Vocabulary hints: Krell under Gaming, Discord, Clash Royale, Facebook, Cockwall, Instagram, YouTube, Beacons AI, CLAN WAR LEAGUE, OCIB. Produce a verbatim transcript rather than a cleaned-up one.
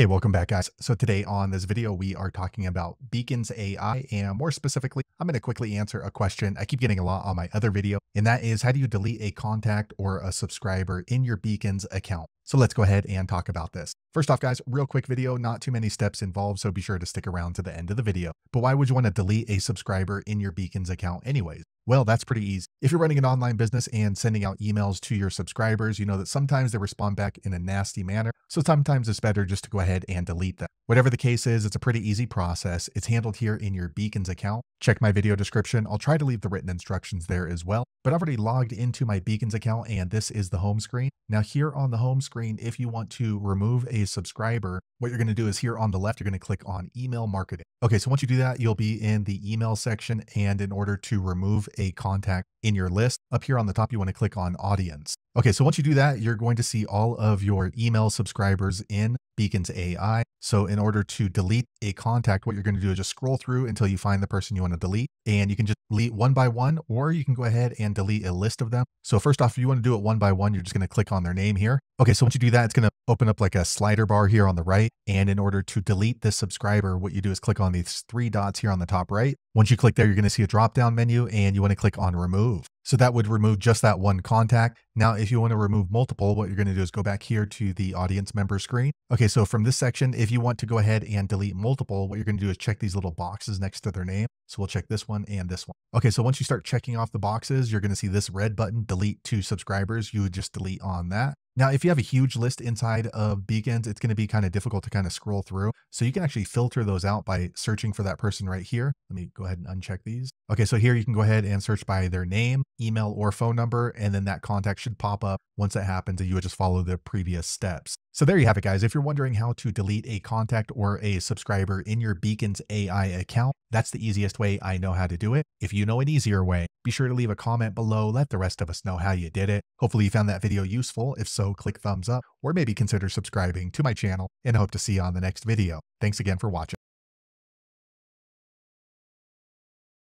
Hey, welcome back, guys. So today on this video, we are talking about Beacons A I, and more specifically, I'm going to quickly answer a question I keep getting a lot on my other video, and that is, how do you delete a contact or a subscriber in your Beacons account? So let's go ahead and talk about this. First off, guys, real quick video, not too many steps involved, so be sure to stick around to the end of the video. But why would you want to delete a subscriber in your Beacons account anyways? Well, that's pretty easy. If you're running an online business and sending out emails to your subscribers, you know that sometimes they respond back in a nasty manner. So sometimes it's better just to go ahead and delete them. Whatever the case is, it's a pretty easy process. It's handled here in your Beacons account. Check my video description. I'll try to leave the written instructions there as well. But I've already logged into my Beacons account, and this is the home screen. Now here on the home screen, if you want to remove a subscriber, what you're going to do is here on the left, you're going to click on email marketing. Okay, so once you do that, you'll be in the email section. And in order to remove a contact in your list, up here on the top, you want to click on audience. Okay, so once you do that, you're going to see all of your email subscribers in Beacons A I. So in order to delete a contact, what you're going to do is just scroll through until you find the person you want to delete. And you can just delete one by one, or you can go ahead and delete a list of them. So first off, if you want to do it one by one, you're just going to click on their name here. Okay, so once you do that, it's going to open up like a slider bar here on the right. And in order to delete this subscriber, what you do is click on these three dots here on the top right. Once you click there, you're going to see a drop-down menu, and you want to click on remove. So that would remove just that one contact. Now, if you want to remove multiple, what you're going to do is go back here to the audience member screen. Okay, so from this section, if you want to go ahead and delete multiple, what you're going to do is check these little boxes next to their name. So we'll check this one and this one. Okay, so once you start checking off the boxes, you're going to see this red button, delete two subscribers. You would just delete on that. Now, if you have a huge list inside of Beacons, it's going to be kind of difficult to kind of scroll through. So you can actually filter those out by searching for that person right here. Let me go ahead and uncheck these. Okay, so here you can go ahead and search by their name, email, or phone number, and then that contact should pop up. Once that happens, you would just follow the previous steps. So there you have it, guys. If you're wondering how to delete a contact or a subscriber in your Beacons A I account, that's the easiest way I know how to do it. If you know an easier way, be sure to leave a comment below. Let the rest of us know how you did it. Hopefully you found that video useful. If so, click thumbs up, or maybe consider subscribing to my channel, and hope to see you on the next video. Thanks again for watching.